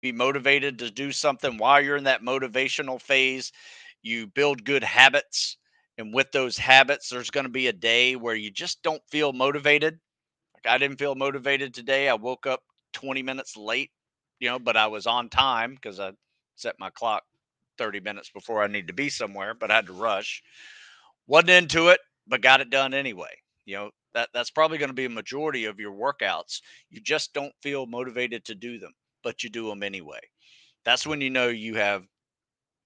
be motivated to do something. While you're in that motivational phase, you build good habits. And with those habits, there's going to be a day where you just don't feel motivated. Like I didn't feel motivated today. I woke up 20 minutes late, you know, but I was on time because I set my clock 30 minutes before I need to be somewhere, but I had to rush. Wasn't into it, but got it done anyway. You know, that's probably going to be a majority of your workouts. You just don't feel motivated to do them, but you do them anyway. That's when you know you have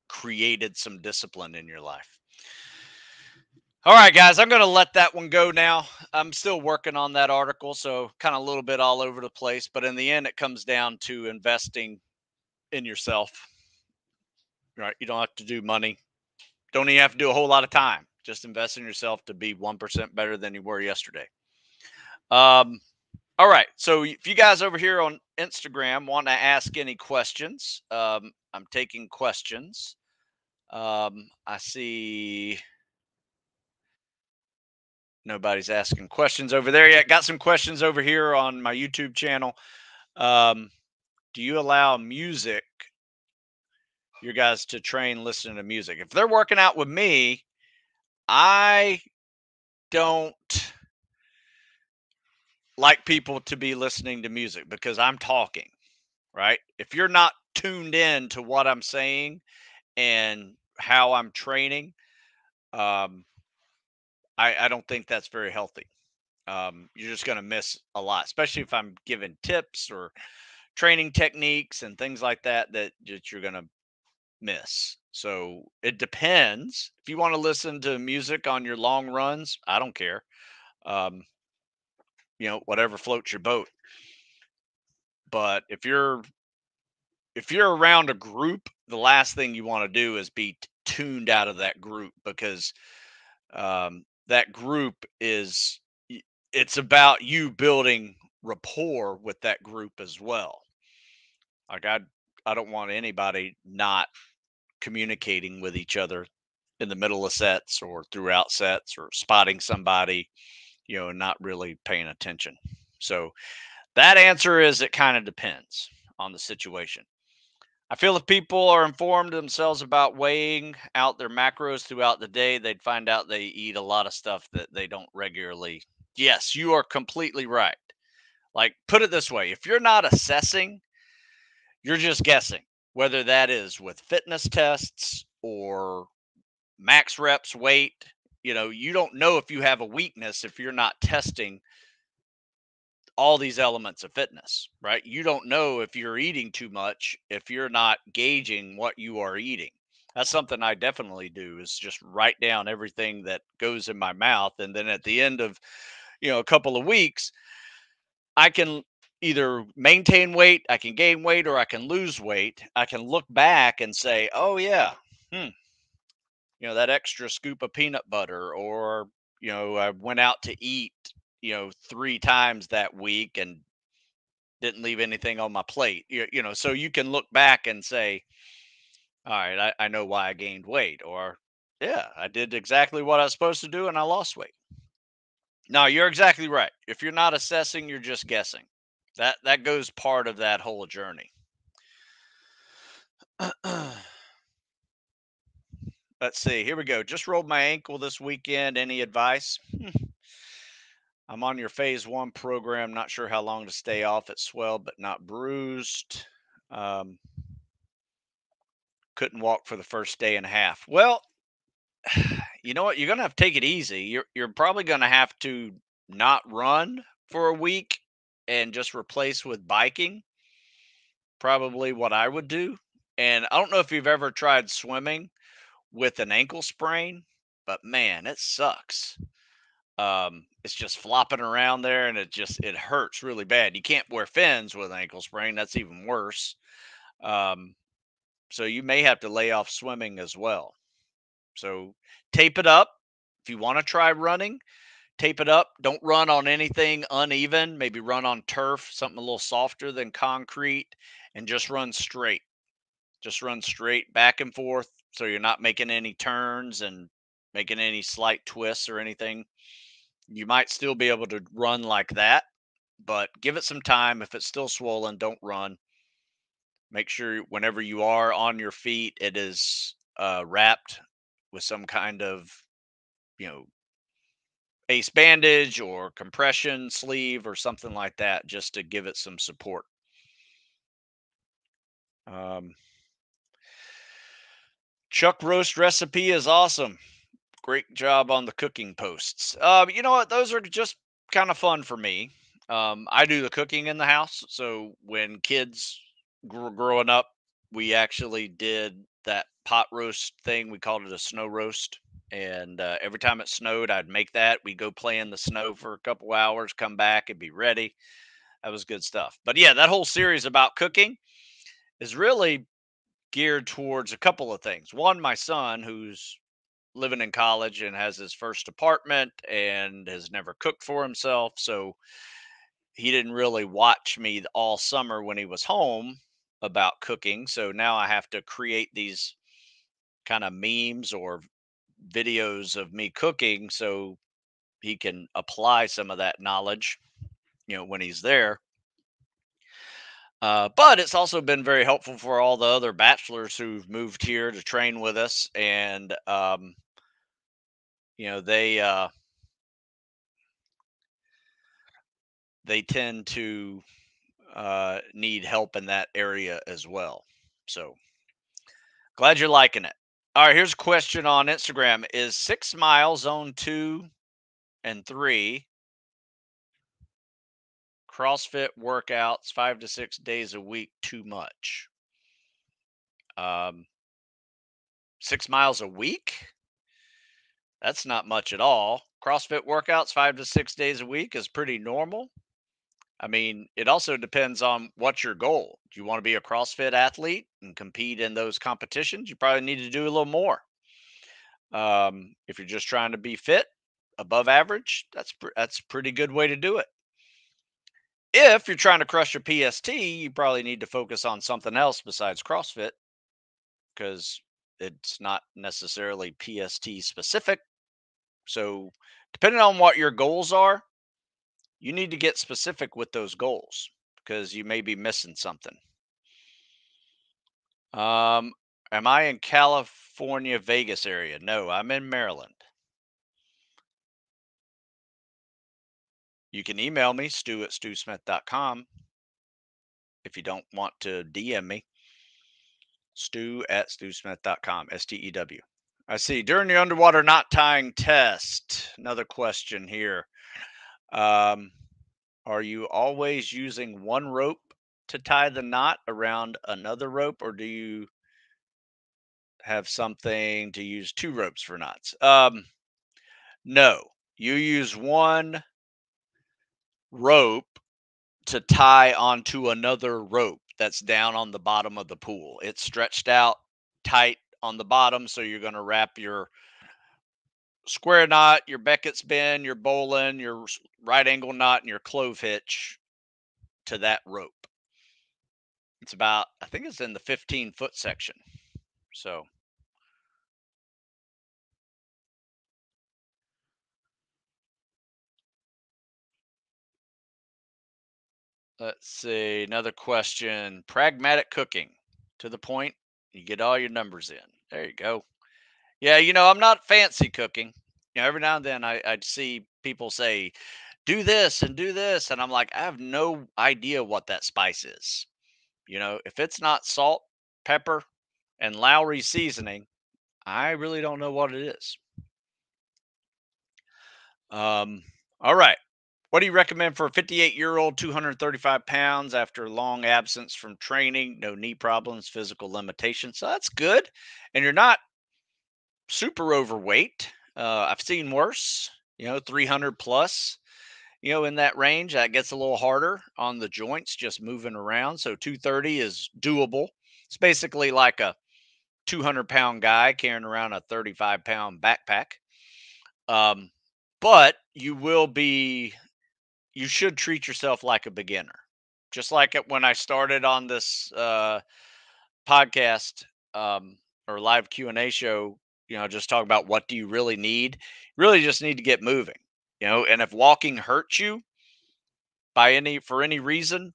created some discipline in your life. All right, guys, I'm going to let that one go now. I'm still working on that article, so kind of a little bit all over the place. But in the end, it comes down to investing in yourself. Right? You don't have to do money. Don't even have to do a whole lot of time. Just invest in yourself to be 1% better than you were yesterday. All right. So if you guys over here on Instagram want to ask any questions, I'm taking questions. I see nobody's asking questions over there yet. Got some questions over here on my YouTube channel. Do you allow music, you guys, to train listening to music? If they're working out with me, I don't like people to be listening to music because I'm talking, right? If you're not tuned in to what I'm saying and how I'm training, I don't think that's very healthy. You're just going to miss a lot, especially if I'm giving tips or training techniques and things like that, that you're going to miss. So it depends. If you want to listen to music on your long runs, I don't care. You know, whatever floats your boat. But if you're around a group, the last thing you want to do is be tuned out of that group, because that group is, it's about you building rapport with that group as well. Like I don't want anybody not communicating with each other in the middle of sets or throughout sets or spotting somebody, you know, and not really paying attention. So that answer is it kind of depends on the situation. I feel if people are informed themselves about weighing out their macros throughout the day, they'd find out they eat a lot of stuff that they don't regularly. Yes, you are completely right. Like, put it this way. If you're not assessing, you're just guessing, whether that is with fitness tests or max reps, weight. You know, you don't know if you have a weakness if you're not testing all these elements of fitness, right? You don't know if you're eating too much if you're not gauging what you are eating. That's something I definitely do, is just write down everything that goes in my mouth. And then at the end of, you know, a couple of weeks, I can either maintain weight, I can gain weight, or I can lose weight. I can look back and say, oh yeah, you know, that extra scoop of peanut butter, or, you know, I went out to eat, you know, 3 times that week and didn't leave anything on my plate. You know, so you can look back and say, all right, I know why I gained weight, or yeah, I did exactly what I was supposed to do and I lost weight. No, you're exactly right. If you're not assessing, you're just guessing. That goes part of that whole journey. Let's see. Here we go. Just rolled my ankle this weekend. Any advice? I'm on your phase 1 program. Not sure how long to stay off. It's swelled, but not bruised. Couldn't walk for the first day and a half. Well, you know what? You're going to have to take it easy. You're probably going to have to not run for a week and just replace with biking. Probably what I would do. And I don't know if you've ever tried swimming with an ankle sprain, but man, it sucks. It's just flopping around there, and it hurts really bad. You can't wear fins with an ankle sprain. That's even worse. So you may have to lay off swimming as well. So tape it up. If you want to try running, tape it up. Don't run on anything uneven. Maybe run on turf, something a little softer than concrete, and just run straight. Just run straight back and forth, so you're not making any turns and making any slight twists or anything. You might still be able to run like that, but give it some time. If it's still swollen, don't run. Make sure whenever you are on your feet, it is wrapped with some kind of, you know, ace bandage or compression sleeve or something like that, just to give it some support. Chuck roast recipe is awesome. Great job on the cooking posts. You know what? Those are just kind of fun for me. I do the cooking in the house. So when kids were growing up, we actually did that pot roast thing. We called it a snow roast. And every time it snowed, I'd make that. We'd go play in the snow for a couple hours, come back and be ready. That was good stuff. But yeah, that whole series about cooking is really geared towards a couple of things. One, my son, who's living in college and has his first apartment and has never cooked for himself. So he didn't really watch me all summer when he was home about cooking. So now I have to create these kind of memes or videos of me cooking so he can apply some of that knowledge, you know, when he's there. But it's also been very helpful for all the other bachelors who've moved here to train with us. And, you know, they tend to need help in that area as well. So glad you're liking it. All right, here's a question on Instagram. Is 6 Mile Zone 2 and 3 CrossFit workouts 5 to 6 days a week too much? 6 miles a week? That's not much at all. CrossFit workouts 5 to 6 days a week is pretty normal. I mean, it also depends on what's your goal. Do you want to be a CrossFit athlete and compete in those competitions? You probably need to do a little more. If you're just trying to be fit, above average, that's a pretty good way to do it. If you're trying to crush your PST, you probably need to focus on something else besides CrossFit, because it's not necessarily PST specific. So depending on what your goals are, you need to get specific with those goals because you may be missing something. Am I in California, Vegas area? No, I'm in Maryland. You can email me, stew@stewsmith.com. If you don't want to DM me, stew@stewsmith.com, S-T-E-W. I see. During the underwater knot tying test, another question here. Are you always using one rope to tie the knot around another rope, or do you have something to use two ropes for knots? No, you use one rope to tie onto another rope that's down on the bottom of the pool. It's stretched out tight on the bottom, so you're going to wrap your square knot, your Beckett's bend, your bowline, your right angle knot, and your clove hitch to that rope. It's about, I think it's in the 15-foot section. So, let's see, another question. Pragmatic cooking, to the point, you get all your numbers in. There you go. Yeah, you know, I'm not fancy cooking. You know, every now and then I'd see people say, do this. And I'm like, I have no idea what that spice is. You know, if it's not salt, pepper, and Lawry's seasoning, I really don't know what it is. All right. What do you recommend for a 58-year-old, 235 pounds after long absence from training, no knee problems, physical limitations? So that's good. And you're not super overweight. I've seen worse, you know, 300 plus, you know, in that range. That gets a little harder on the joints just moving around. So 230 is doable. It's basically like a 200-pound guy carrying around a 35-pound backpack. But you should treat yourself like a beginner. Just like when I started on this podcast or live Q&A show, you know, just talk about what do you really need. You really just need to get moving, you know, and if walking hurts you for any reason,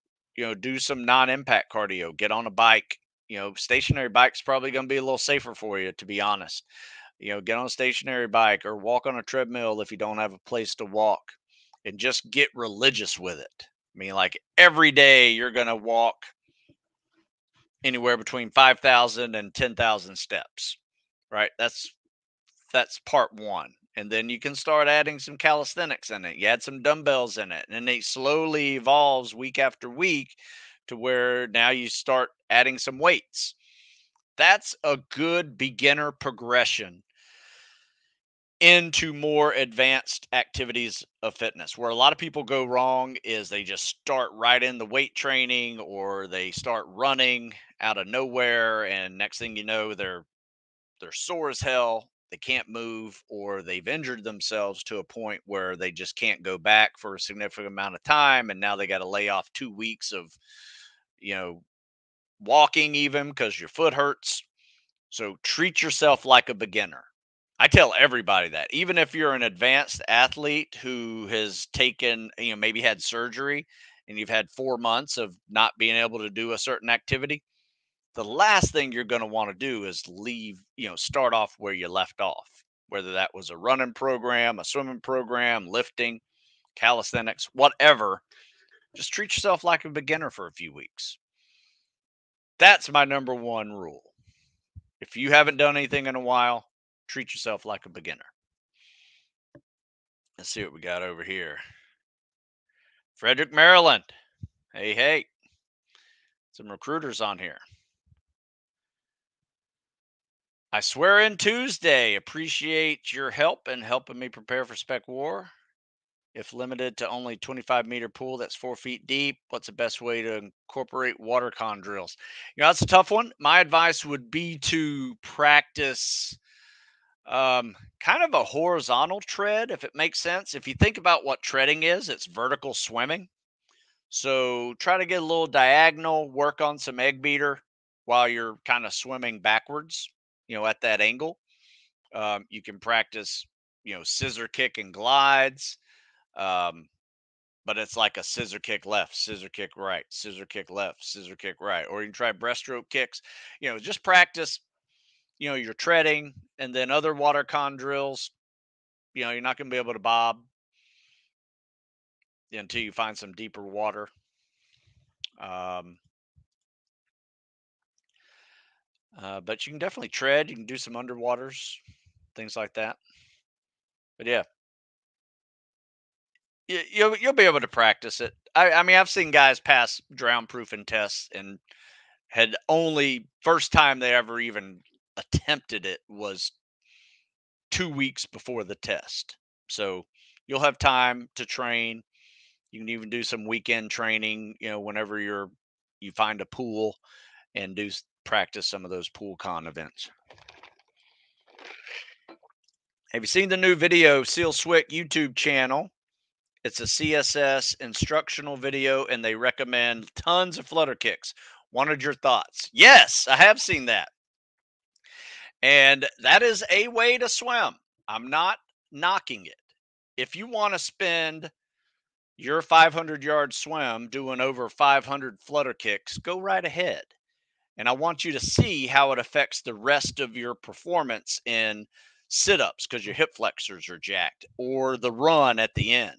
do some non-impact cardio, get on a bike. Stationary bike's probably going to be a little safer for you, to be honest. Get on a stationary bike or walk on a treadmill if you don't have a place to walk, and just get religious with it. I mean, like every day you're going to walk anywhere between 5,000 and 10,000 steps, right? That's part one. And then you can start adding some calisthenics in it. You add some dumbbells in it, and it slowly evolves week after week to where now you start adding some weights. That's a good beginner progression into more advanced activities of fitness. Where a lot of people go wrong is they just start right in the weight training, or they start running out of nowhere, and next thing you know, they're sore as hell. They can't move, or they've injured themselves to a point where they just can't go back for a significant amount of time. And now they got to lay off 2 weeks of, walking, even because your foot hurts. So treat yourself like a beginner. I tell everybody that, even if you're an advanced athlete who has taken, maybe had surgery and you've had 4 months of not being able to do a certain activity, the last thing you're going to want to do is leave, start off where you left off, whether that was a running program, a swimming program, lifting, calisthenics, whatever. Just treat yourself like a beginner for a few weeks. That's my number one rule. If you haven't done anything in a while, treat yourself like a beginner. Let's see what we got over here. Frederick, Maryland. Hey, hey. Some recruiters on here. I swear in Tuesday. Appreciate your help in helping me prepare for Spec War. If limited to only 25-meter pool that's 4 feet deep, what's the best way to incorporate water con drills? That's a tough one. My advice would be to practice kind of a horizontal tread, if it makes sense. If you think about what treading is, it's vertical swimming. So try to get a little diagonal, work on some egg beater while you're kind of swimming backwards, at that angle. You can practice, scissor kick and glides. But it's like a scissor kick left, scissor kick right, scissor kick left, scissor kick right. Or you can try breaststroke kicks. Just practice, your treading, and then other water con drills. You're not going to be able to bob until you find some deeper water. But you can definitely tread. You can do some underwaters, things like that. But yeah, you'll be able to practice it. I mean, I've seen guys pass drown-proofing tests and had only first time they ever even attempted it was 2 weeks before the test. So you'll have time to train. You can even do some weekend training, whenever you find a pool and do practice some of those pool con events. Have you seen the new video SealSwick YouTube channel? It's a CSS instructional video, and they recommend tons of flutter kicks. Wanted your thoughts. Yes, I have seen that. And that is a way to swim. I'm not knocking it. If you want to spend your 500-yard swim doing over 500 flutter kicks, go right ahead. And I want you to see how it affects the rest of your performance in sit-ups because your hip flexors are jacked, or the run at the end.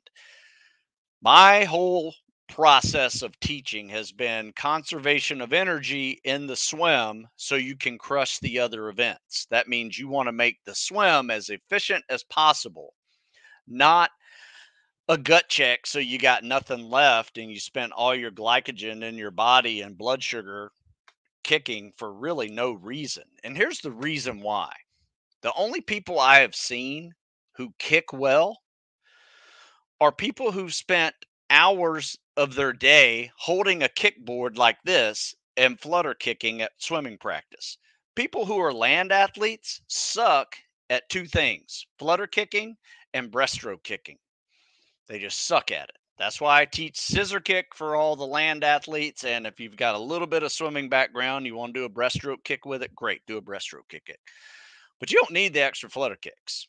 My whole process of teaching has been conservation of energy in the swim so you can crush the other events. That means you want to make the swim as efficient as possible, not a gut check so you got nothing left and you spent all your glycogen in your body and blood sugar kicking for really no reason. And here's the reason why. The only people I have seen who kick well are people who've spent hours of their day holding a kickboard like this and flutter kicking at swimming practice. People who are land athletes suck at two things: flutter kicking and breaststroke kicking. They just suck at it. That's why I teach scissor kick for all the land athletes. And if you've got a little bit of swimming background, you want to do a breaststroke kick with it, great, do a breaststroke kick it. But you don't need the extra flutter kicks.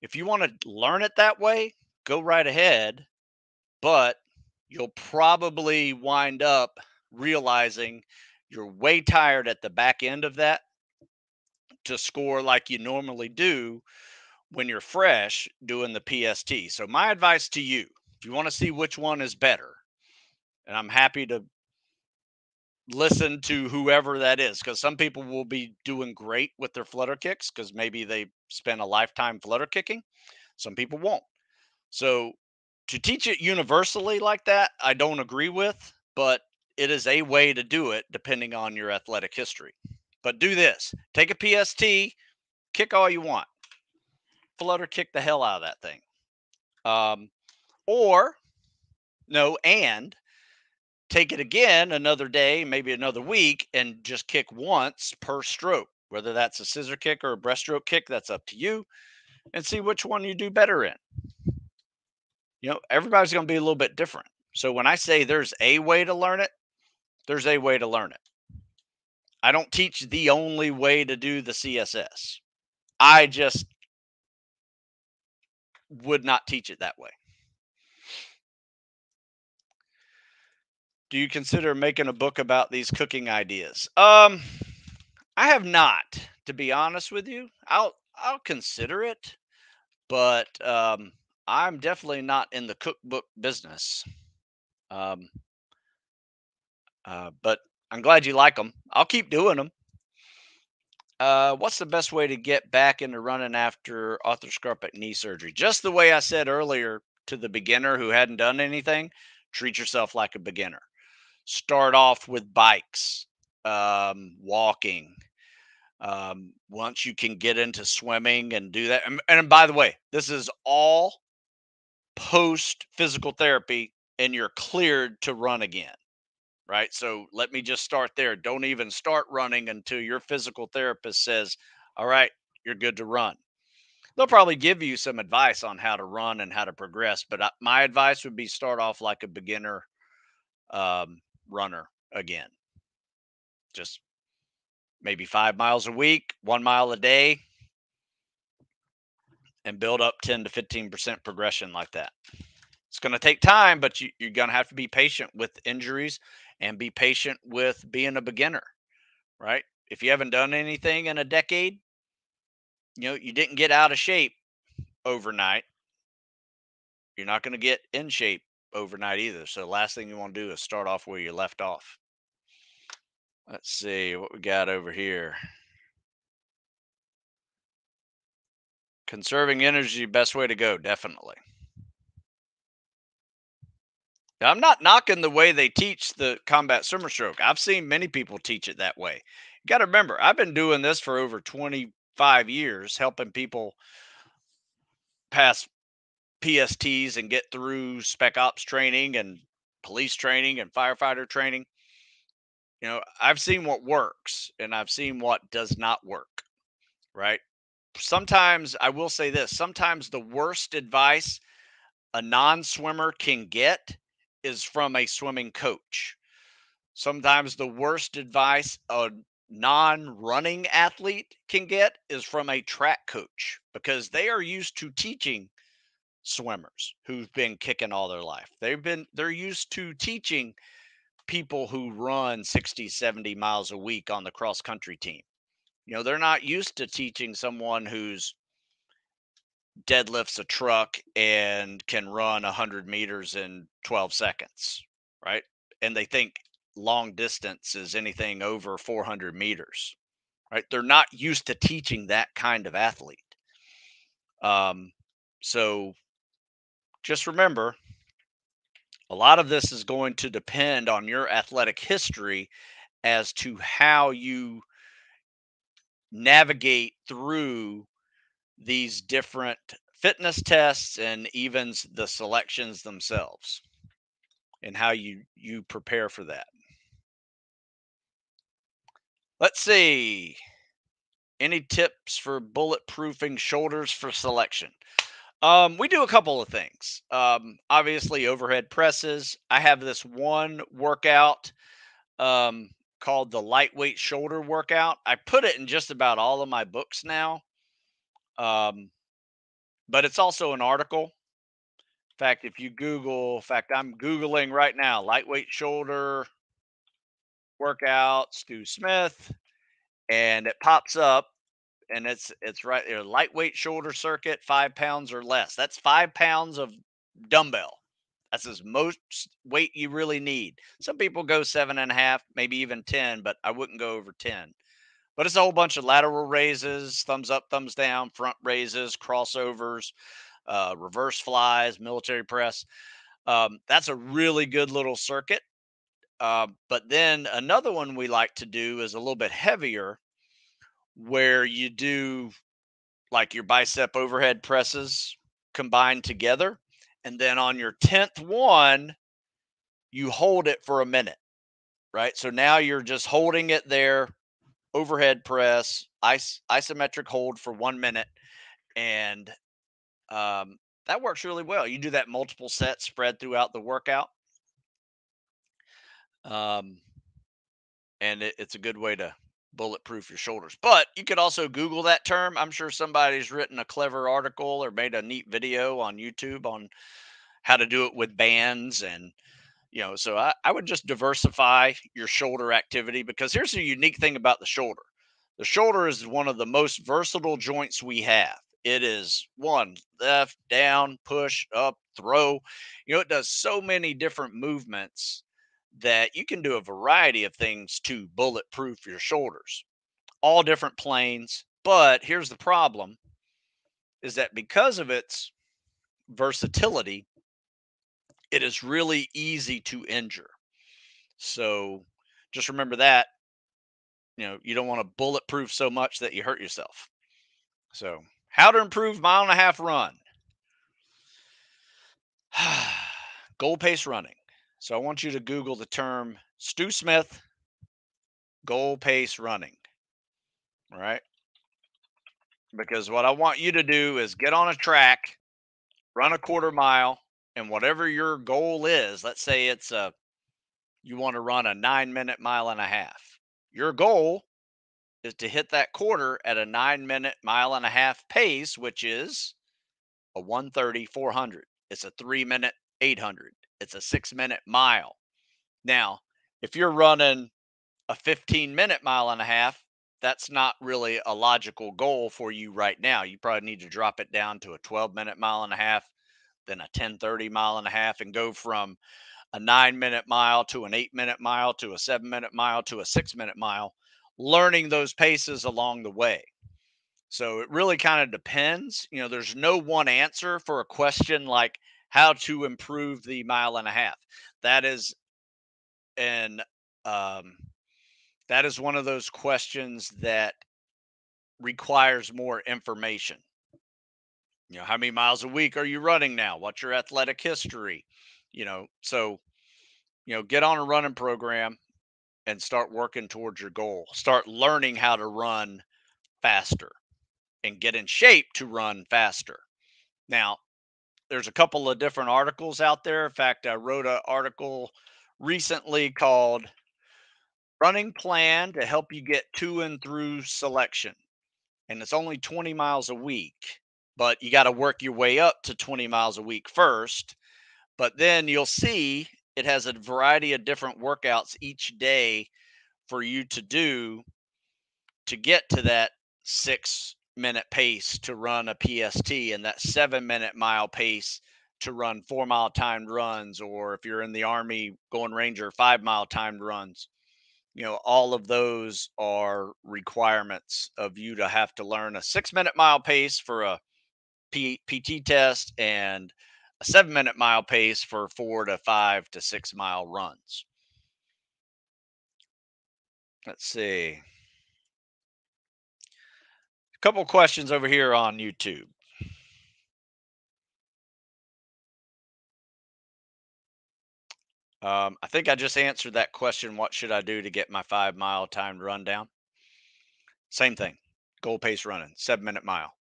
If you want to learn it that way, go right ahead. But you'll probably wind up realizing you're way tired at the back end of that to score like you normally do when you're fresh doing the PST. So my advice to you, if you want to see which one is better, and I'm happy to listen to whoever that is, because some people will be doing great with their flutter kicks because maybe they spent a lifetime flutter kicking. Some people won't. So to teach it universally like that, I don't agree with, but it is a way to do it depending on your athletic history. But do this, take a PST, kick all you want, flutter kick the hell out of that thing. And take it again another day, maybe another week, and just kick once per stroke, whether that's a scissor kick or a breaststroke kick, that's up to you, and see which one you do better in. You know, everybody's going to be a little bit different. So when I say there's a way to learn it, there's a way to learn it. I don't teach the only way to do the CSS. I just would not teach it that way. Do you consider making a book about these cooking ideas? I have not, to be honest with you. I'll consider it, but I'm definitely not in the cookbook business. But I'm glad you like them. I'll keep doing them. What's the best way to get back into running after arthroscopic knee surgery? Just the way I said earlier to the beginner who hadn't done anything, treat yourself like a beginner. Start off with bikes, walking. Once you can get into swimming and do that. And by the way, this is all post physical therapy and you're cleared to run again, right? So let me just start there. Don't even start running until your physical therapist says, all right, you're good to run. They'll probably give you some advice on how to run and how to progress, but my advice would be start off like a beginner runner again. Just maybe 5 miles a week, 1 mile a day, and build up 10 to 15% progression like that. It's going to take time, but you're going to have to be patient with injuries and be patient with being a beginner, right? If you haven't done anything in a decade, you know, you didn't get out of shape overnight. You're not going to get in shape overnight either. So the last thing you want to do is start off where you left off. Let's see what we got over here. Conserving energy, best way to go, definitely. Now, I'm not knocking the way they teach the combat swimmer stroke. I've seen many people teach it that way. You got to remember, I've been doing this for over 25 years, helping people pass PSTs and get through spec ops training and police training and firefighter training. You know, I've seen what works and I've seen what does not work, right? Sometimes, I will say this, sometimes the worst advice a non-swimmer can get is from a swimming coach. Sometimes the worst advice a non-running athlete can get is from a track coach, because they are used to teaching swimmers who've been kicking all their life. They're used to teaching people who run 60, 70 miles a week on the cross country team. You know, they're not used to teaching someone who's deadlifts a truck and can run 100 meters in 12 seconds, right? And they think long distance is anything over 400 meters, right? They're not used to teaching that kind of athlete. So just remember, a lot of this is going to depend on your athletic history as to how you navigate through these different fitness tests and even the selections themselves and how you prepare for that. Let's see. Any tips for bulletproofing shoulders for selection? We do a couple of things. Obviously, overhead presses. I have this one workout called the lightweight shoulder workout. I put it in just about all of my books now, but it's also an article. In fact, if you Google, I'm Googling right now, lightweight shoulder workout, Stew Smith, and it pops up, and it's right there, lightweight shoulder circuit, 5 pounds or less. That's 5 pounds of dumbbell. That's as most weight you really need. Some people go 7.5, maybe even 10, but I wouldn't go over 10. But it's a whole bunch of lateral raises, thumbs up, thumbs down, front raises, crossovers, reverse flies, military press. That's a really good little circuit. But then another one we like to do is a little bit heavier, where you do like your bicep overhead presses combined together. And then on your 10th one, you hold it for a minute, right? So now you're just holding it there, overhead press, isometric hold for 1 minute. And that works really well. You do that multiple sets spread throughout the workout. And it's a good way to bulletproof your shoulders. But you could also Google that term. I'm sure somebody's written a clever article or made a neat video on YouTube on how to do it with bands. And, you know, so I would just diversify your shoulder activity, because here's the unique thing about the shoulder. The shoulder is one of the most versatile joints we have. It is one, left, down, push, up, throw. You know, it does so many different movements that you can do a variety of things to bulletproof your shoulders, all different planes. But here's the problem, is that because of its versatility, it is really easy to injure. So just remember that, you know, you don't want to bulletproof so much that you hurt yourself. So how to improve 1.5 mile run. Goal pace running. So I want you to Google the term Stew Smith goal pace running, all right? Because what I want you to do is get on a track, run a 1/4 mile, and whatever your goal is, let's say it's you want to run a 9-minute mile and a half. Your goal is to hit that quarter at a 9-minute mile and a half pace, which is a 1:30, 400. It's a 3-minute 800. It's a 6-minute mile. Now, if you're running a 15-minute mile and a half, that's not really a logical goal for you right now. You probably need to drop it down to a 12-minute mile and a half, then a 10:30 mile and a half, and go from a 9-minute mile to an 8-minute mile to a 7-minute mile to a 6-minute mile, learning those paces along the way. So it really kind of depends. You know, there's no one answer for a question like, how to improve the 1.5 mile. That is one of those questions that requires more information. You know, how many miles a week are you running now? What's your athletic history? You know, so, you know, get on a running program and start working towards your goal. Start learning how to run faster and get in shape to run faster. Now, there's a couple of different articles out there. In fact, I wrote an article recently called Running Plan to Help You Get to and Through Selection. And it's only 20 miles a week, but you got to work your way up to 20 miles a week first. But then you'll see it has a variety of different workouts each day for you to do to get to that 6-minute pace to run a PST, and that 7-minute mile pace to run 4-mile timed runs, or if you're in the Army going Ranger, 5-mile timed runs. You know, all of those are requirements of you to have to learn a 6-minute mile pace for a PT test and a 7-minute mile pace for 4 to 5 to 6 mile runs. Let's see. Couple questions over here on YouTube. I think I just answered that question. What should I do to get my 5-mile timed run down? Same thing. Goal pace running, 7-minute mile.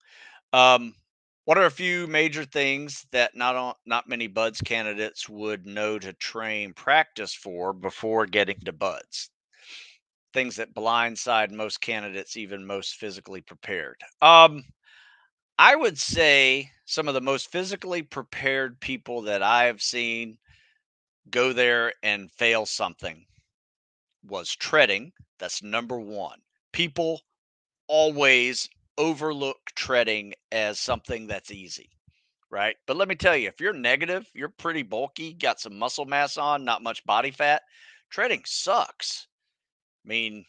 What are a few major things that not many BUDS candidates would know to train practice for before getting to BUDS? Things that blindside most candidates, even most physically prepared. I would say some of the most physically prepared people that I have seen go there and fail something was treading. That's number one. People always overlook treading as something that's easy, right? But let me tell you, if you're negative, you're pretty bulky, got some muscle mass on, not much body fat, treading sucks. I mean,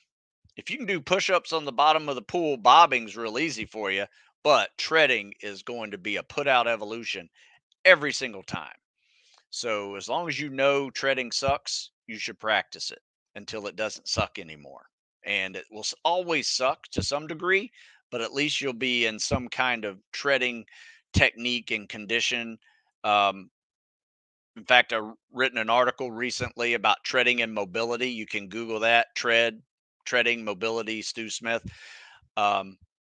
if you can do push-ups on the bottom of the pool, bobbing's real easy for you, but treading is going to be a put-out evolution every single time. So as long as you know treading sucks, you should practice it until it doesn't suck anymore. And it will always suck to some degree, but at least you'll be in some kind of treading technique and condition. In fact, I've written an article recently about treading and mobility. You can Google that, treading, mobility, Stew Smith,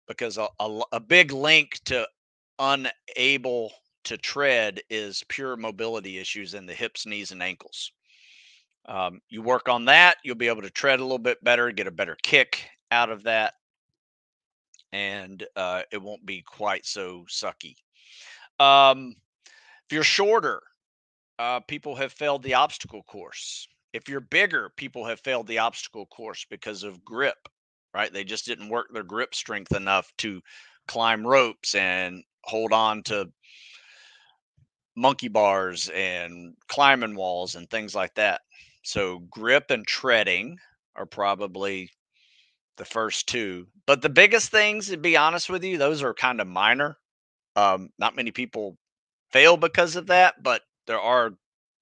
because a big link to unable to tread is pure mobility issues in the hips, knees, and ankles. You work on that, you'll be able to tread a little bit better, get a better kick out of that, and it won't be quite so sucky. If you're shorter, people have failed the obstacle course. If you're bigger, people have failed the obstacle course because of grip, right? They just didn't work their grip strength enough to climb ropes and hold on to monkey bars and climbing walls and things like that. So grip and treading are probably the first two. But the biggest things, to be honest with you, those are kind of minor. Not many people fail because of that, but there are a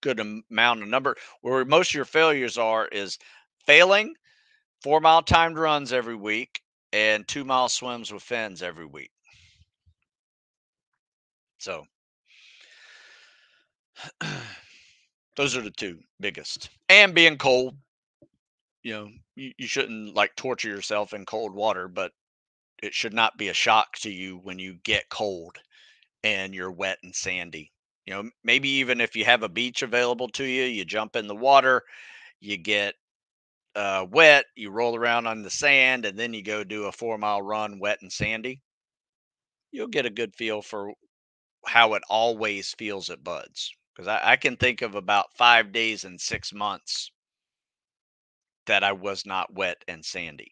good amount of number. Where most of your failures are is failing 4-mile timed runs every week and 2-mile swims with fins every week. So those are the two biggest. And being cold, you know, you shouldn't like torture yourself in cold water, but it should not be a shock to you when you get cold and you're wet and sandy. You know, maybe even if you have a beach available to you, you jump in the water, you get wet, you roll around on the sand, and then you go do a 4-mile run wet and sandy. You'll get a good feel for how it always feels at BUDS. Because I can think of about 5 days in 6 months that I was not wet and sandy.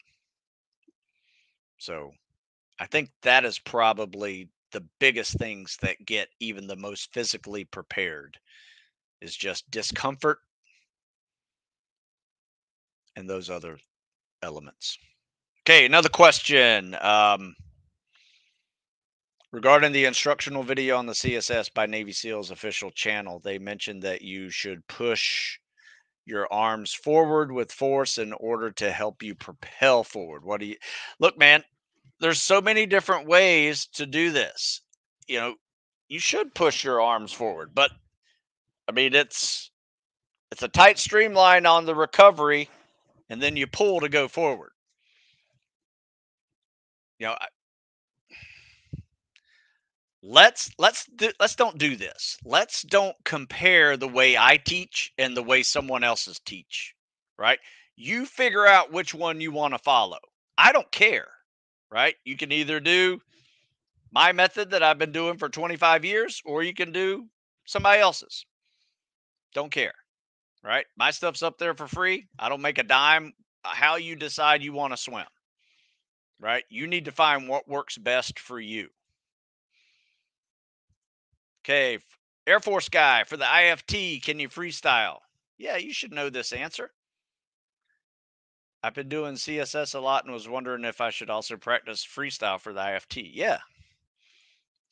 So I think that is probably the biggest things that get even the most physically prepared is just discomfort and those other elements. Okay, another question. Regarding the instructional video on the CSS by Navy SEALs official channel, they mentioned that you should push your arms forward with force in order to help you propel forward. What do you... Look, man, there's so many different ways to do this. You know, you should push your arms forward, but I mean, it's a tight streamline on the recovery, and then you pull to go forward. You know, let's don't do this. Let's don't compare the way I teach and the way someone else's teach, right? You figure out which one you want to follow. I don't care, right? You can either do my method that I've been doing for 25 years, or you can do somebody else's. Don't care, right? My stuff's up there for free. I don't make a dime. How you decide you want to swim, right? You need to find what works best for you. Okay, Air Force guy, for the IFT, can you freestyle? Yeah, you should know this answer. I've been doing CSS a lot and was wondering if I should also practice freestyle for the IFT. Yeah.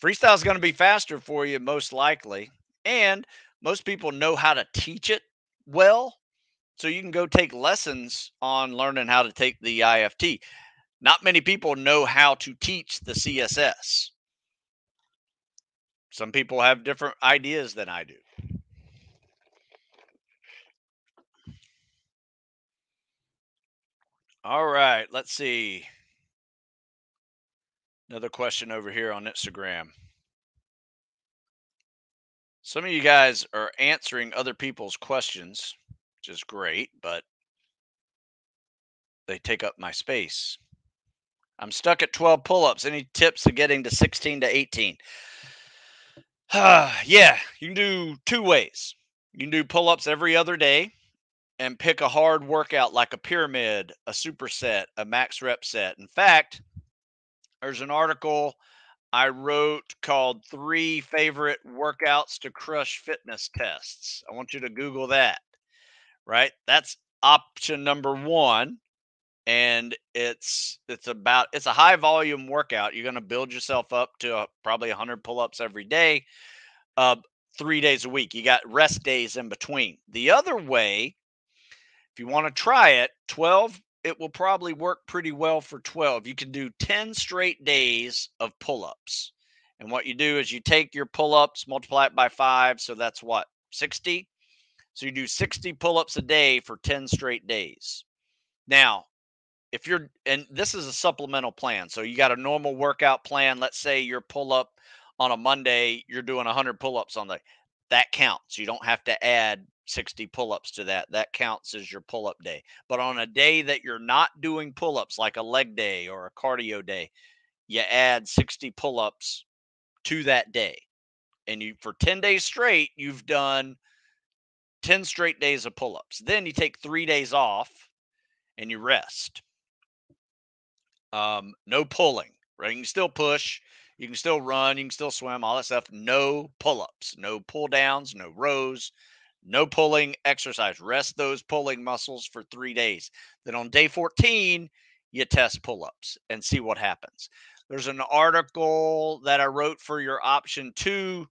Freestyle is going to be faster for you, most likely. And most people know how to teach it well. So you can go take lessons on learning how to take the IFT. Not many people know how to teach the CSS. Some people have different ideas than I do. All right, let's see. Another question over here on Instagram. Some of you guys are answering other people's questions, which is great, but they take up my space. I'm stuck at 12 pull-ups. Any tips to getting to 16 to 18? Yeah, you can do two ways. You can do pull-ups every other day and pick a hard workout like a pyramid, a superset, a max rep set. In fact, there's an article I wrote called 3 Favorite Workouts to Crush Fitness Tests. I want you to Google that, right? That's option number 1. And it's a high volume workout. You're going to build yourself up to probably 100 pull-ups every day, 3 days a week. You got rest days in between. The other way, if you want to try it, 12, it will probably work pretty well for 12. You can do 10 straight days of pull-ups. And what you do is you take your pull-ups, multiply it by 5. So that's what, 60? So you do 60 pull-ups a day for 10 straight days. Now, if you're, and this is a supplemental plan. So you got a normal workout plan. Let's say your pull up on a Monday, you're doing 100 pull-ups on the, that counts. You don't have to add 60 pull-ups to that. That counts as your pull-up day. But on a day that you're not doing pull-ups, like a leg day or a cardio day, you add 60 pull-ups to that day. And you, for 10 days straight, you've done 10 straight days of pull-ups. Then you take 3 days off and you rest. No pulling, right? You can still push, you can still run, you can still swim, all that stuff. No pull-ups, no pull downs, no rows, no pulling exercise. Rest those pulling muscles for 3 days. Then on day 14, you test pull-ups and see what happens. There's an article that I wrote for your option 2.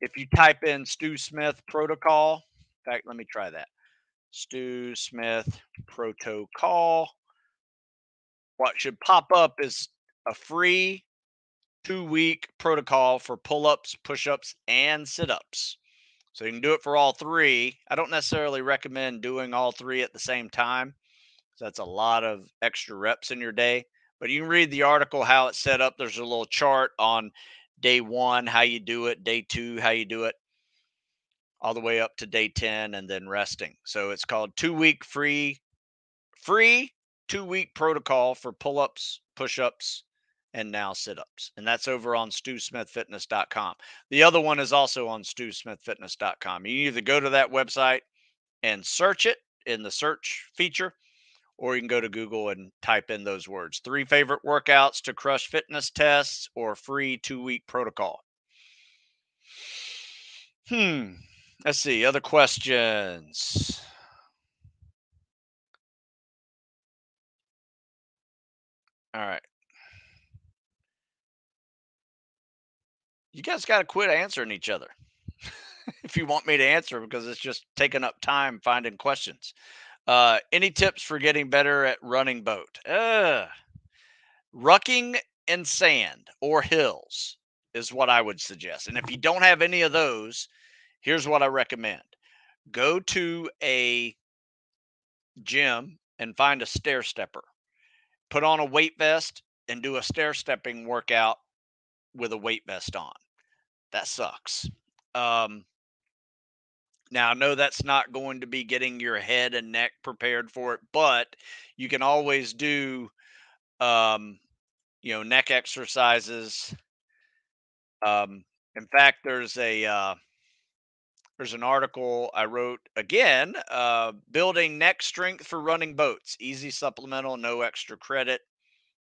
If you type in Stew Smith protocol, in fact, let me try that. Stew Smith protocol. What should pop up is a free 2-week protocol for pull-ups, push-ups, and sit-ups. So you can do it for all 3. I don't necessarily recommend doing all 3 at the same time. So that's a lot of extra reps in your day. But you can read the article, how it's set up. There's a little chart on day 1, how you do it, day 2, how you do it, all the way up to day 10 and then resting. So it's called 2-week free 2-week protocol for pull-ups, push-ups, and now sit-ups. And that's over on stewsmithfitness.com. The other one is also on stewsmithfitness.com. You either go to that website and search it in the search feature, or you can go to Google and type in those words. 3 favorite workouts to crush fitness tests or free 2-week protocol. Let's see. Other questions. All right. You guys got to quit answering each other if you want me to answer, because it's just taking up time finding questions. Any tips for getting better at running boat? Rucking in sand or hills is what I would suggest. And if you don't have any of those, here's what I recommend. Go to a gym and find a stair stepper. Put on a weight vest and do a stair stepping workout with a weight vest on. That sucks. Now, I know that's not going to be getting your head and neck prepared for it, but you can always do, neck exercises. In fact, there's an article I wrote, again, building neck strength for running boats. Easy supplemental, no extra credit.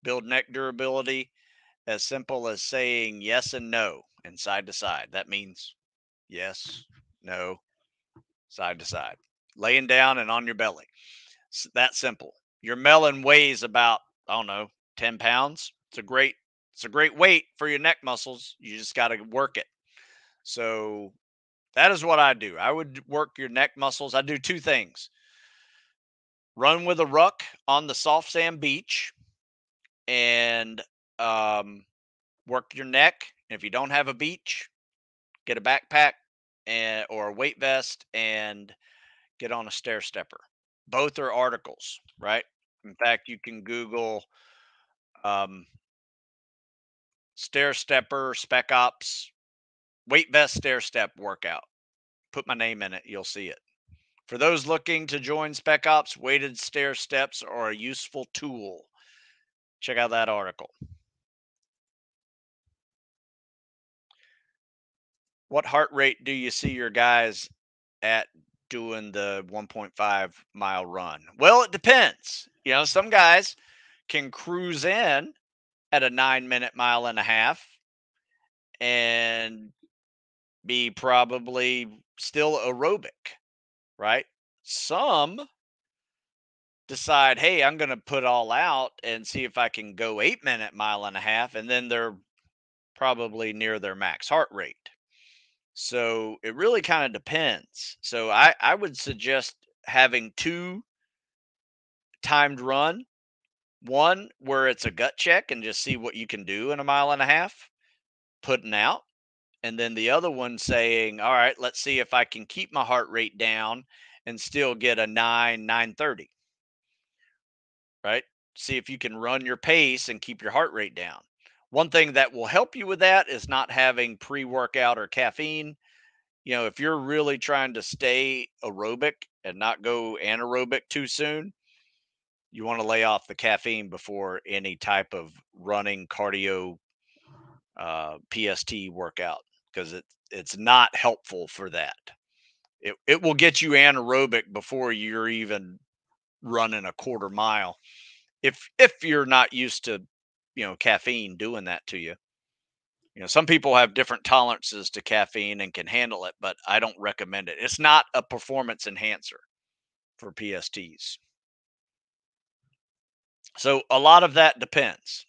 Build neck durability, as simple as saying yes and no and side to side. That means yes, no, side to side. Laying down and on your belly. It's that simple. Your melon weighs about, 10 pounds. It's a great weight for your neck muscles. You just got to work it. So that is what I do. I would work your neck muscles. I do 2 things. Run with a ruck on the soft sand beach and work your neck. And if you don't have a beach, get a backpack or a weight vest and get on a stair stepper. Both are articles, right? In fact, you can Google stair stepper, spec ops, weight vest stair step workout. Put my name in it. You'll see it. For those looking to join Spec Ops, weighted stair steps are a useful tool. Check out that article. What heart rate do you see your guys at doing the 1.5 mile run? Well, it depends. You know, some guys can cruise in at a 9 minute mile and a half and be probably still aerobic, right? Some decide, hey, I'm going to put all out and see if I can go 8 minute mile and a half. And then they're probably near their max heart rate. So it really kind of depends. So I would suggest having two timed run. One where it's a gut check and just see what you can do in a mile and a half, putting out. And then the other one saying, all right, let's see if I can keep my heart rate down and still get a 9, 9:30. Right? See if you can run your pace and keep your heart rate down. One thing that will help you with that is not having pre-workout or caffeine. You know, if you're really trying to stay aerobic and not go anaerobic too soon, you want to lay off the caffeine before any type of running, cardio, PST workout, because it's not helpful for that. It will get you anaerobic before you're even running a quarter mile. If you're not used to, you know, caffeine doing that to you. You know, some people have different tolerances to caffeine and can handle it, but I don't recommend it. It's not a performance enhancer for PSTs. So a lot of that depends.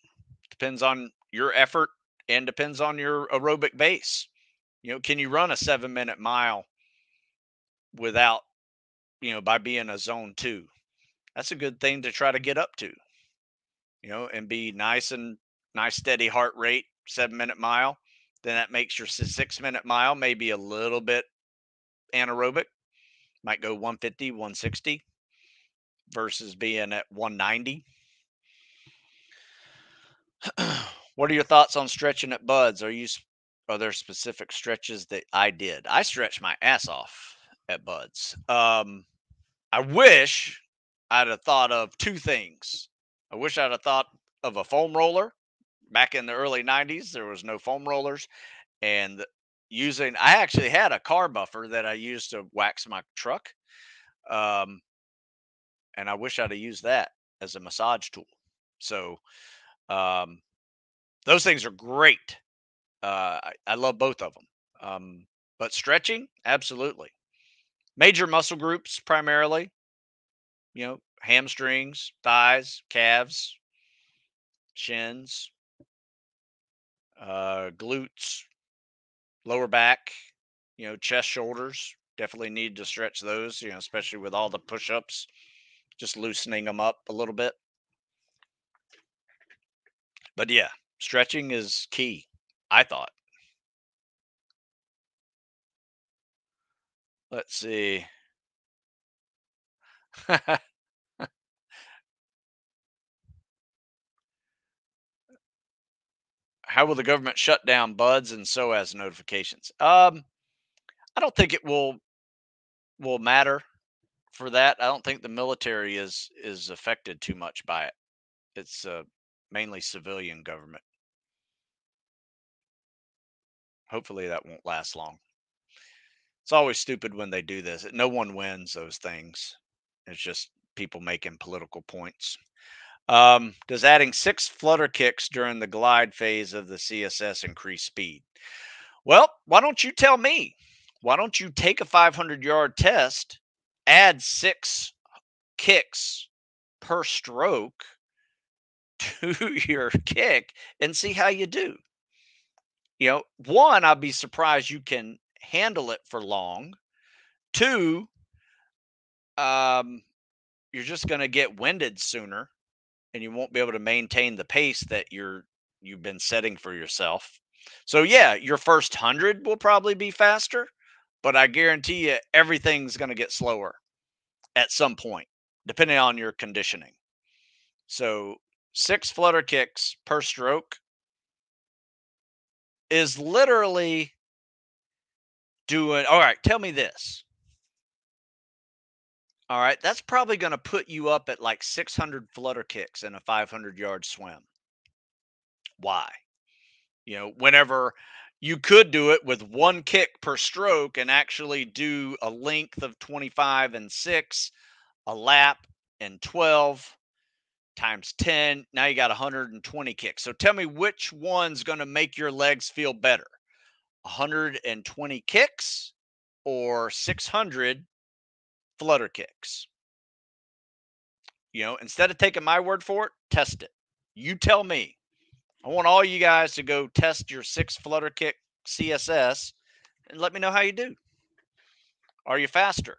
Depends on your effort and depends on your aerobic base. You know, can you run a 7 minute mile without, you know, by being a zone 2? That's a good thing to try to get up to, you know, and be nice, steady heart rate, 7 minute mile. Then that makes your 6 minute mile maybe a little bit anaerobic, might go 150, 160 versus being at 190. What are your thoughts on stretching at BUDS? Are there specific stretches that I did? I stretched my ass off at BUDS. I wish I'd have thought of two things. I wish I'd have thought of a foam roller. Back in the early 90s, there was no foam rollers. And I actually had a car buffer that I used to wax my truck. And I wish I'd have used that as a massage tool. So those things are great. I love both of them. But stretching, absolutely. Major muscle groups primarily, you know, hamstrings, thighs, calves, shins, glutes, lower back, you know, chest, shoulders. Definitely need to stretch those, you know, especially with all the push-ups, just loosening them up a little bit. But yeah, stretching is key, I thought. Let's see. How will the government shut down BUDS and SOAS notifications? I don't think it will matter for that. I don't think the military is affected too much by it. It's mainly civilian government. Hopefully that won't last long. It's always stupid when they do this. No one wins those things. It's just people making political points. Does adding 6 flutter kicks during the glide phase of the CSS increase speed? Well, why don't you tell me? Why don't you take a 500-yard test, add 6 kicks per stroke to your kick and see how you do? You know, one, I'd be surprised you can handle it for long. Two, you're just going to get winded sooner. And you won't be able to maintain the pace that you've been setting for yourself. So yeah, your first 100 will probably be faster, but I guarantee you everything's going to get slower at some point, depending on your conditioning. So 6 flutter kicks per stroke is literally doing, all right, tell me this. All right, that's probably going to put you up at like 600 flutter kicks in a 500-yard swim. Why? You know, whenever you could do it with one kick per stroke and actually do a length of 25 and 6, a lap and 12 times 10. Now you got 120 kicks. So tell me which one's going to make your legs feel better, 120 kicks or 600 flutter kicks? You know, instead of taking my word for it, test it. You tell me. I want all you guys to go test your 6 flutter kick CSS and let me know how you do. Are you faster?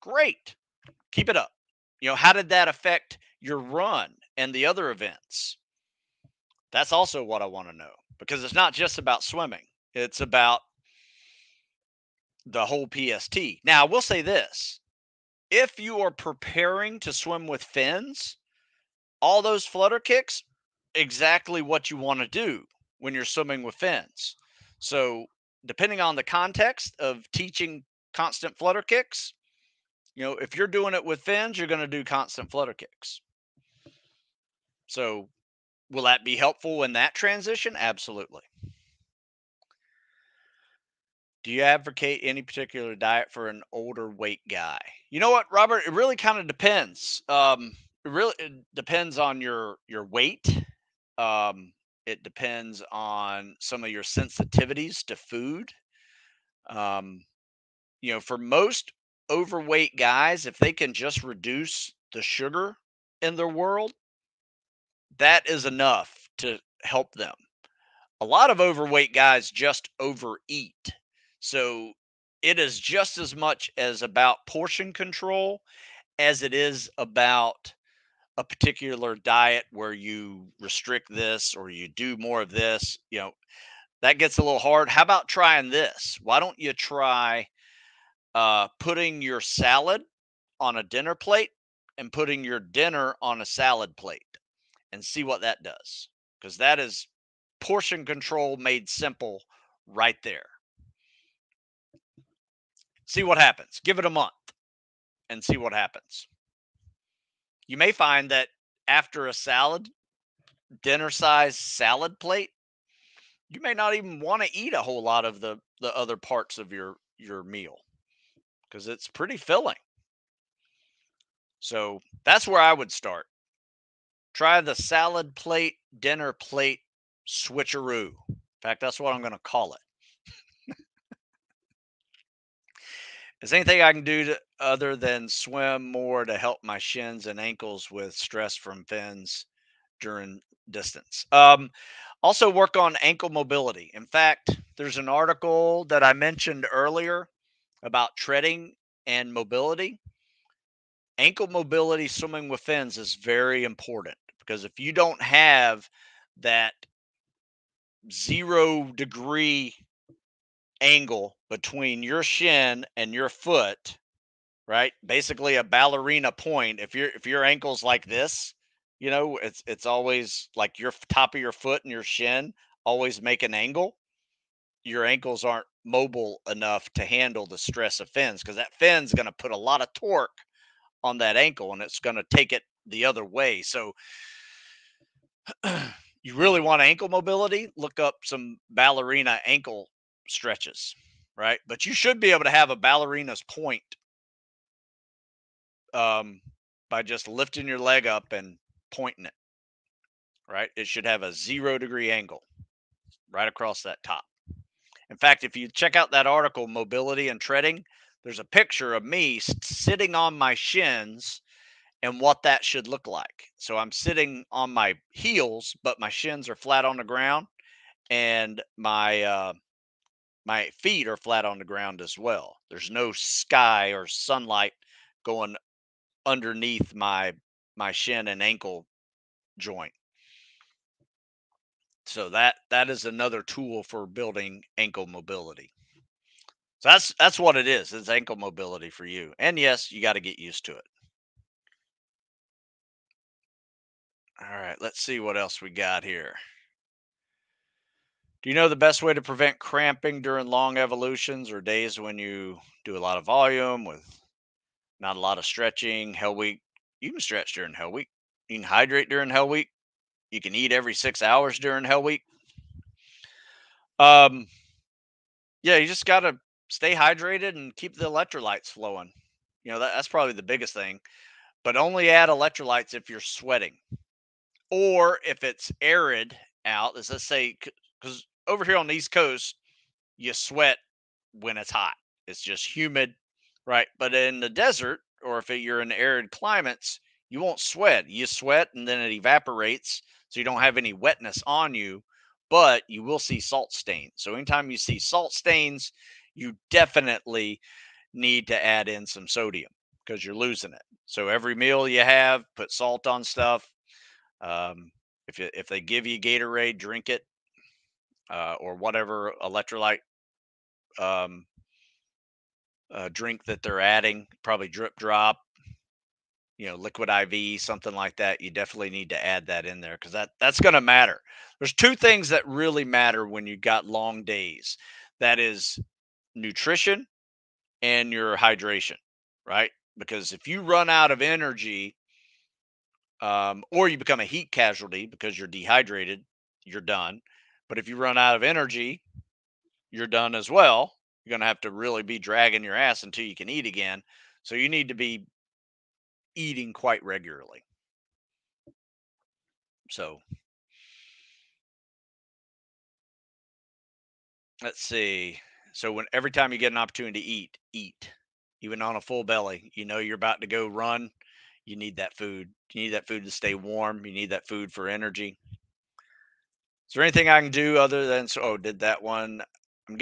Great. Keep it up. You know, how did that affect your run and the other events? That's also what I want to know, because it's not just about swimming. It's about the whole PST. Now, I will say this. If you are preparing to swim with fins, all those flutter kicks, exactly what you want to do when you're swimming with fins. So depending on the context of teaching constant flutter kicks, you know, if you're doing it with fins, you're going to do constant flutter kicks. So will that be helpful in that transition? Absolutely. Do you advocate any particular diet for an older weight guy? You know what, Robert? It really kind of depends. It depends on your weight. It depends on some of your sensitivities to food. You know, for most overweight guys, if they can just reduce the sugar in their world, that is enough to help them. A lot of overweight guys just overeat. So it is just as much as about portion control as it is about a particular diet where you restrict this or you do more of this. You know, that gets a little hard. How about trying this? Why don't you try putting your salad on a dinner plate and putting your dinner on a salad plate and see what that does? Because that is portion control made simple right there. See what happens. Give it a month and see what happens. You may find that after a salad, dinner-sized salad plate, you may not even want to eat a whole lot of the other parts of your meal, because it's pretty filling. So that's where I would start. Try the salad plate, dinner plate switcheroo. In fact, that's what I'm going to call it. Is there anything I can do to, other than swim more, to help my shins and ankles with stress from fins during distance? Also work on ankle mobility. In fact, there's an article that I mentioned earlier about treading and mobility. Ankle mobility swimming with fins is very important, because if you don't have that 0 degree angle between your shin and your foot, right? Basically a ballerina point. If your ankle's like this, you know, it's always like your top of your foot and your shin always make an angle. Your ankles aren't mobile enough to handle the stress of fins, because that fin's going to put a lot of torque on that ankle and it's going to take it the other way. So you really want ankle mobility? Look up some ballerina ankle stretches, right? But you should be able to have a ballerina's point by just lifting your leg up and pointing it, right? It should have a 0 degree angle right across that top. In fact, if you check out that article, Mobility and Treading, there's a picture of me sitting on my shins and what that should look like. So I'm sitting on my heels, but my shins are flat on the ground and my, my feet are flat on the ground as well. There's no sky or sunlight going underneath my shin and ankle joint. So that is another tool for building ankle mobility. So that's what it is. It's ankle mobility for you. And yes, you got to get used to it. All right, let's see what else we got here. Do you know the best way to prevent cramping during long evolutions or days when you do a lot of volume with not a lot of stretching. Hell week, you can stretch during hell week. You can hydrate during hell week. You can eat every 6 hours during hell week. Yeah, you just got to stay hydrated and keep the electrolytes flowing. You know, that's probably the biggest thing. But only add electrolytes if you're sweating or if it's arid out. Let's say, because over here on the East Coast, you sweat when it's hot. It's just humid, right? But in the desert, or if you're in arid climates, you won't sweat. You sweat and then it evaporates, so you don't have any wetness on you, but you will see salt stains. So anytime you see salt stains, you definitely need to add in some sodium because you're losing it. So every meal you have, put salt on stuff. If they give you Gatorade, drink it, or whatever electrolyte drink that they're adding, probably drip drop, you know, liquid IV, something like that. You definitely need to add that in there because that's going to matter. There's two things that really matter when you got long days. That is nutrition and your hydration, right? Because if you run out of energy or you become a heat casualty because you're dehydrated, you're done. But if you run out of energy, you're done as well. You're going to have to really be dragging your ass until you can eat again. So you need to be eating quite regularly. So let's see. So when every time you get an opportunity to eat, eat. Even on a full belly, you know you're about to go run. You need that food. You need that food to stay warm. You need that food for energy. Is there anything I can do other than, did that one. I'm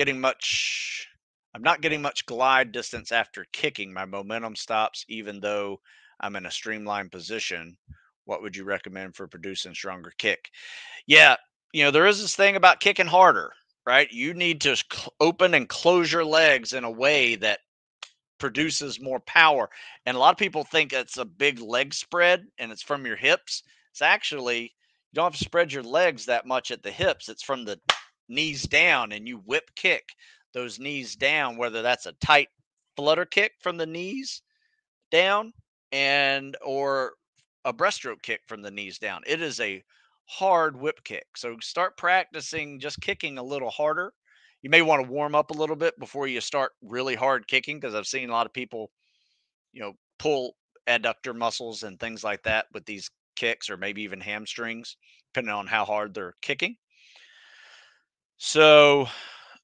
not getting much glide distance after kicking. My momentum stops, even though I'm in a streamlined position. What would you recommend for producing stronger kick? Yeah. You know, there is this thing about kicking harder, right? You need to open and close your legs in a way that produces more power. And a lot of people think it's a big leg spread and it's from your hips. It's actually, you don't have to spread your legs that much at the hips. It's from the knees down, and you whip kick those knees down, whether that's a tight flutter kick from the knees down and or a breaststroke kick from the knees down. It is a hard whip kick. So start practicing just kicking a little harder. You may want to warm up a little bit before you start really hard kicking, because I've seen a lot of people, you know, pull adductor muscles and things like that with these kicks, or maybe even hamstrings, depending on how hard they're kicking. So,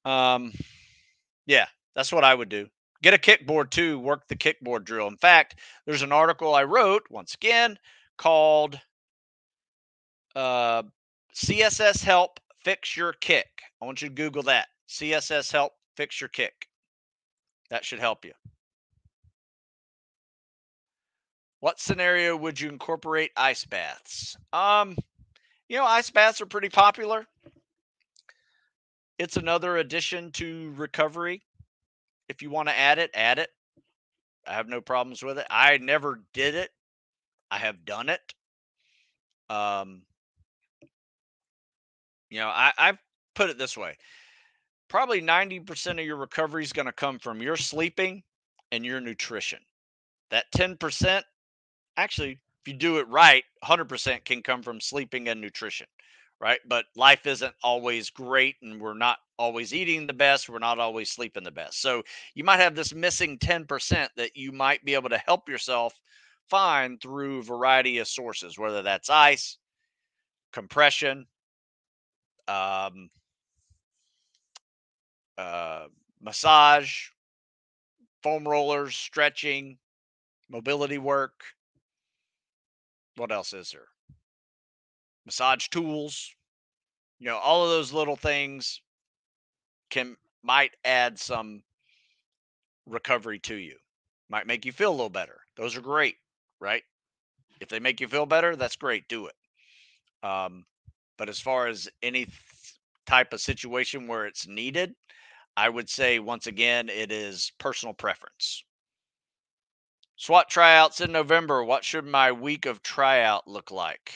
yeah, that's what I would do. Get a kickboard too. Work the kickboard drill. In fact, there's an article I wrote once again called CSS Help Fix Your Kick. I want you to Google that. CSS Help Fix Your Kick. That should help you. What scenario would you incorporate ice baths? You know, ice baths are pretty popular. It's another addition to recovery. If you want to add it, add it. I have no problems with it. I never did it. I have done it. You know, I've put it this way. Probably 90% of your recovery is going to come from your sleeping and your nutrition. That 10%, actually, if you do it right, 100% can come from sleeping and nutrition. Right. But life isn't always great, and we're not always eating the best. We're not always sleeping the best. So you might have this missing 10% that you might be able to help yourself find through a variety of sources, whether that's ice, compression, massage, foam rollers, stretching, mobility work. What else is there? Massage tools, you know, all of those little things might add some recovery to you, might make you feel a little better. Those are great, right? If they make you feel better, that's great. Do it. But as far as any type of situation where it's needed, I would say, once again, it is personal preference. SWAT tryouts in November. What should my week of tryout look like?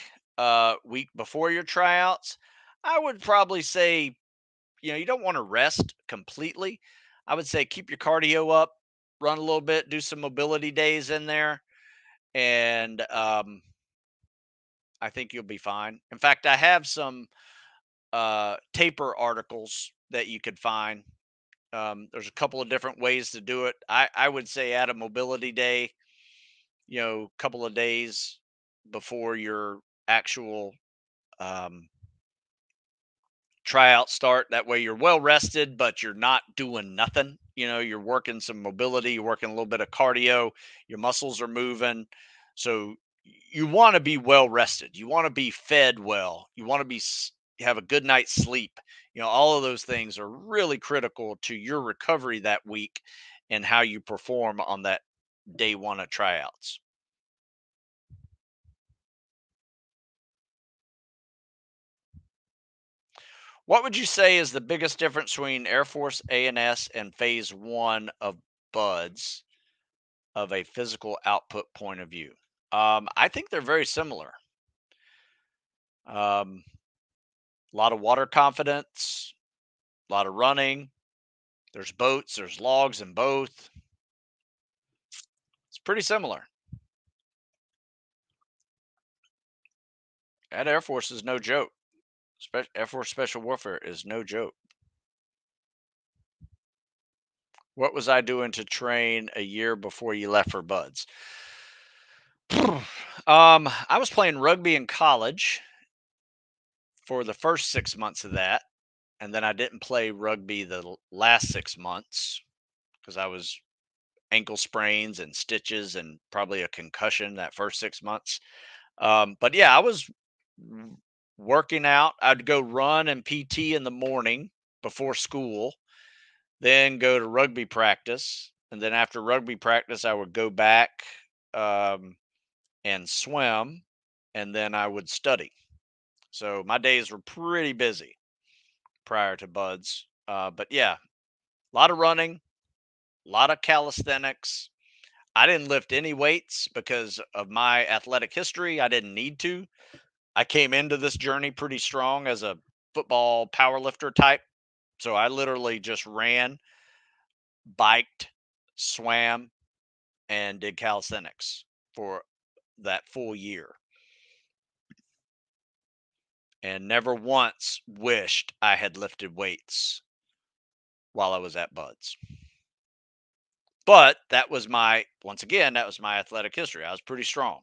Week before your tryouts, I would probably say, you know, you don't want to rest completely. I would say keep your cardio up, run a little bit, do some mobility days in there, and I think you'll be fine. In fact, I have some taper articles that you could find. There's a couple of different ways to do it. I would say add a mobility day, you know, a couple of days before your actual tryout start. That way you're well rested, but you're not doing nothing. You know, you're working some mobility, you're working a little bit of cardio, your muscles are moving. So you want to be well rested. You want to be fed well. You want to have a good night's sleep. You know, all of those things are really critical to your recovery that week and how you perform on that day one of tryouts. What would you say is the biggest difference between Air Force A&S and phase one of BUDS of a physical output point of view? I think they're very similar. A lot of water confidence, a lot of running. There's boats, there's logs in both. It's pretty similar. That Air Force is no joke. Air Force Special Warfare is no joke. What was I doing to train a year before you left for BUDS? I was playing rugby in college for the first 6 months of that. And then I didn't play rugby the last 6 months because I was ankle sprains and stitches and probably a concussion that first 6 months. But yeah, I was working out. I'd go run and PT in the morning before school, then go to rugby practice. And then after rugby practice, I would go back and swim, and then I would study. So my days were pretty busy prior to BUDS. But yeah, a lot of running, a lot of calisthenics. I didn't lift any weights because of my athletic history. I didn't need to. I came into this journey pretty strong as a football power lifter type. So I literally just ran, biked, swam, and did calisthenics for that full year. And never once wished I had lifted weights while I was at BUDS. But that was my athletic history. I was pretty strong.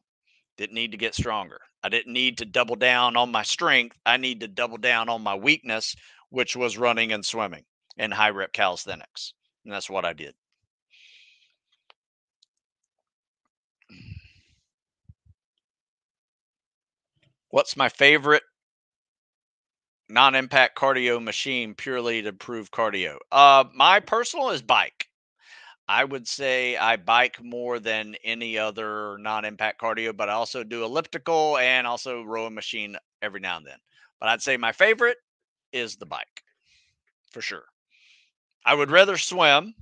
Didn't need to get stronger. I didn't need to double down on my strength. I need to double down on my weakness, which was running and swimming and high rep calisthenics. And that's what I did. What's my favorite non-impact cardio machine purely to improve cardio? My personal is bike. I would say I bike more than any other non-impact cardio, but I also do elliptical and also rowing machine every now and then. But I'd say my favorite is the bike, for sure. I would rather swim,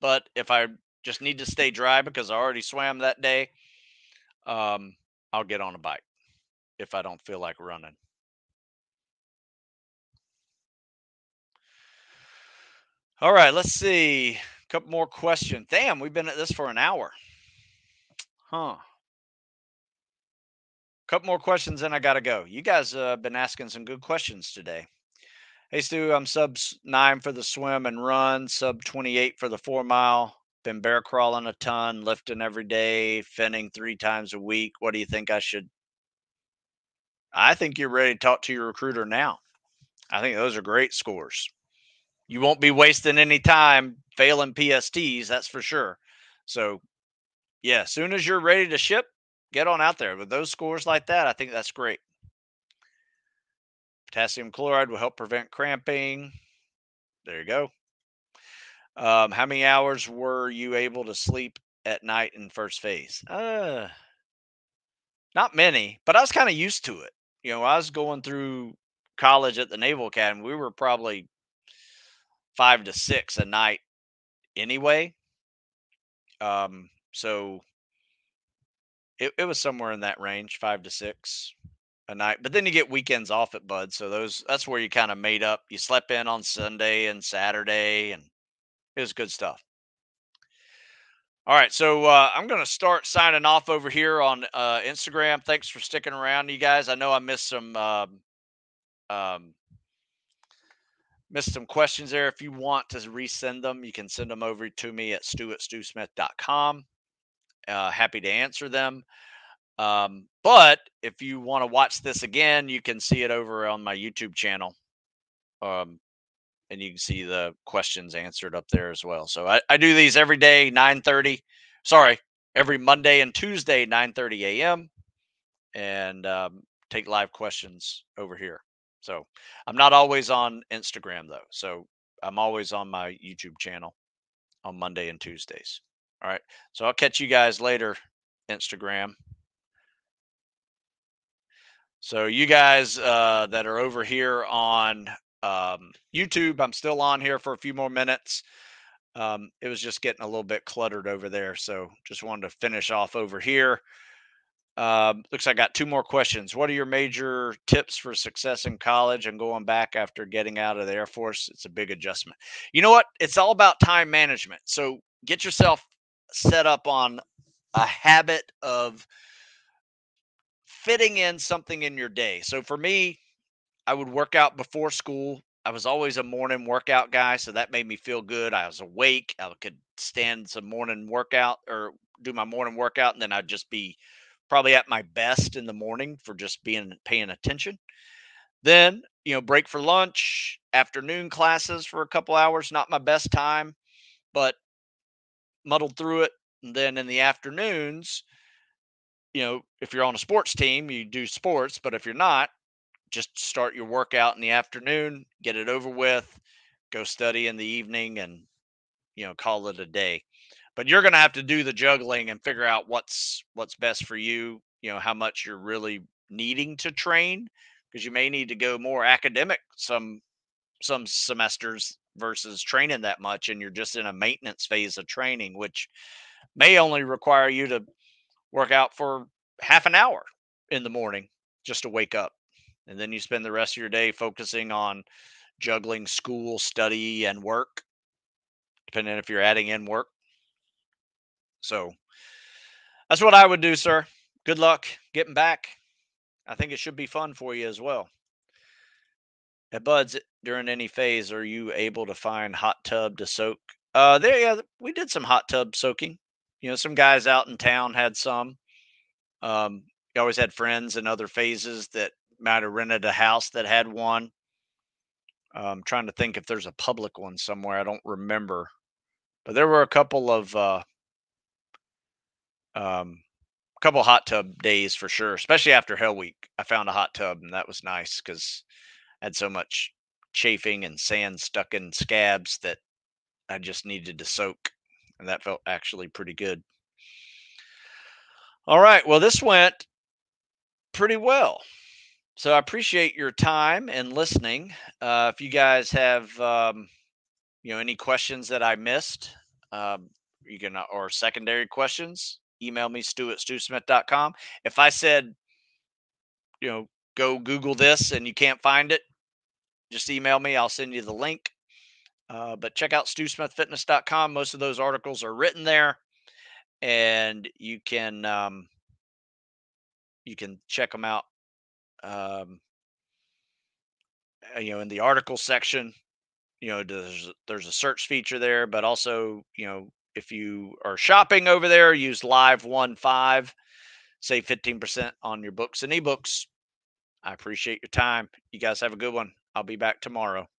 but if I just need to stay dry because I already swam that day, I'll get on a bike if I don't feel like running. All right, let's see. Couple more questions. Damn, we've been at this for an hour. Huh. Couple more questions and I got to go. You guys have been asking some good questions today. Hey, Stu, I'm sub 9 for the swim and run, sub 28 for the 4 mile. Been bear crawling a ton, lifting every day, finning 3 times a week. What do you think I should? I think you're ready to talk to your recruiter now. I think those are great scores. You won't be wasting any time failing PSTs, that's for sure. So, yeah, as soon as you're ready to ship, get on out there. With those scores like that, I think that's great. Potassium chloride will help prevent cramping. There you go. How many hours were you able to sleep at night in first phase? Not many, but I was kind of used to it. You know, I was going through college at the Naval Academy. We were probably 5 to 6 a night anyway. So it was somewhere in that range, 5 to 6 a night. But then you get weekends off at BUD. So that's where you kind of made up. You slept in on Sunday and Saturday, and it was good stuff. All right, so I'm going to start signing off over here on Instagram. Thanks for sticking around, you guys. I know I missed some questions there. If you want to resend them, you can send them over to me at stew@stewsmith.com. Happy to answer them. But if you want to watch this again, you can see it over on my YouTube channel. And you can see the questions answered up there as well. So I do these every day, 9:30. Sorry, every Monday and Tuesday, 9:30 a.m. And take live questions over here. So I'm not always on Instagram, though. So I'm always on my YouTube channel on Monday and Tuesdays. All right. So I'll catch you guys later, Instagram. So you guys that are over here on YouTube, I'm still on here for a few more minutes. It was just getting a little bit cluttered over there, so just wanted to finish off over here. Looks like I got two more questions. What are your major tips for success in college and going back after getting out of the Air Force? It's a big adjustment. You know what? It's all about time management. So get yourself set up on a habit of fitting in something in your day. So for me, I would work out before school. I was always a morning workout guy, so that made me feel good. I was awake. I could stand some morning workout or do my morning workout, and then I'd just be probably at my best in the morning for just paying attention. Then, you know, break for lunch, afternoon classes for a couple hours, not my best time, but muddled through it. And then in the afternoons, you know, if you're on a sports team, you do sports, but if you're not, just start your workout in the afternoon, get it over with, go study in the evening, and, you know, call it a day. But you're going to have to do the juggling and figure out what's best for you, you know, how much you're really needing to train, because you may need to go more academic some semesters versus training that much. And you're just in a maintenance phase of training, which may only require you to work out for half an hour in the morning just to wake up. And then you spend the rest of your day focusing on juggling school, study, and work, depending on if you're adding in work. So that's what I would do, sir. Good luck getting back. I think it should be fun for you as well. At BUDS, during any phase, are you able to find hot tub to soak? Yeah, we did some hot tub soaking. You know, some guys out in town had some. You always had friends in other phases that might have rented a house that had one. I'm trying to think if there's a public one somewhere. I don't remember, but there were a couple of hot tub days for sure, especially after Hell Week. I found a hot tub, and that was nice because I had so much chafing and sand stuck in scabs that I just needed to soak, and that felt actually pretty good. All right, well, this went pretty well. So I appreciate your time and listening. If you guys have, you know, any questions that I missed, you can, or secondary questions, email me, stew@stewsmith.com. If I said, you know, go Google this and you can't find it, just email me. I'll send you the link. But check out stewsmithfitness.com. Most of those articles are written there, and you can check them out. You know, in the article section, you know, there's a search feature there, but also, you know, if you are shopping over there, use live 15, save 15% on your books and ebooks. I appreciate your time. You guys have a good one. I'll be back tomorrow.